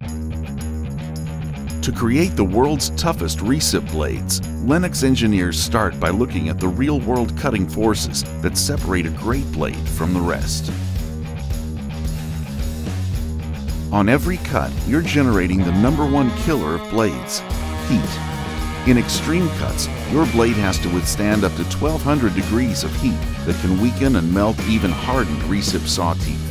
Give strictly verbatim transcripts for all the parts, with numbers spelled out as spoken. To create the world's toughest recip blades, Lenox engineers start by looking at the real-world cutting forces that separate a great blade from the rest. On every cut, you're generating the number one killer of blades, heat. In extreme cuts, your blade has to withstand up to twelve hundred degrees of heat that can weaken and melt even hardened recip saw teeth.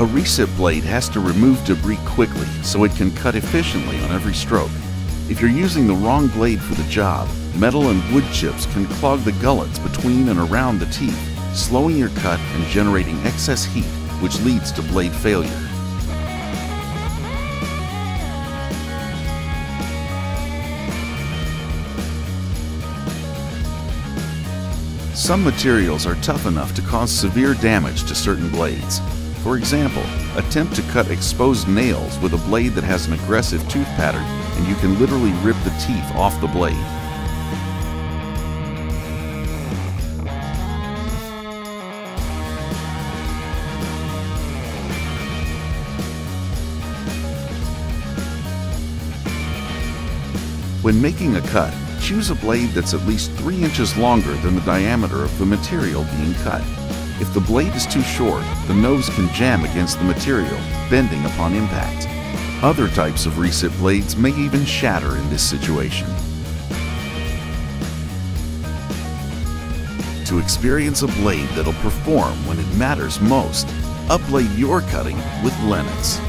A recip blade has to remove debris quickly so it can cut efficiently on every stroke. If you're using the wrong blade for the job, metal and wood chips can clog the gullets between and around the teeth, slowing your cut and generating excess heat, which leads to blade failure. Some materials are tough enough to cause severe damage to certain blades. For example, attempt to cut exposed nails with a blade that has an aggressive tooth pattern and you can literally rip the teeth off the blade. When making a cut, choose a blade that's at least three inches longer than the diameter of the material being cut. If the blade is too short, the nose can jam against the material, bending upon impact. Other types of recip blades may even shatter in this situation. To experience a blade that'll perform when it matters most, upblade your cutting with Lenox.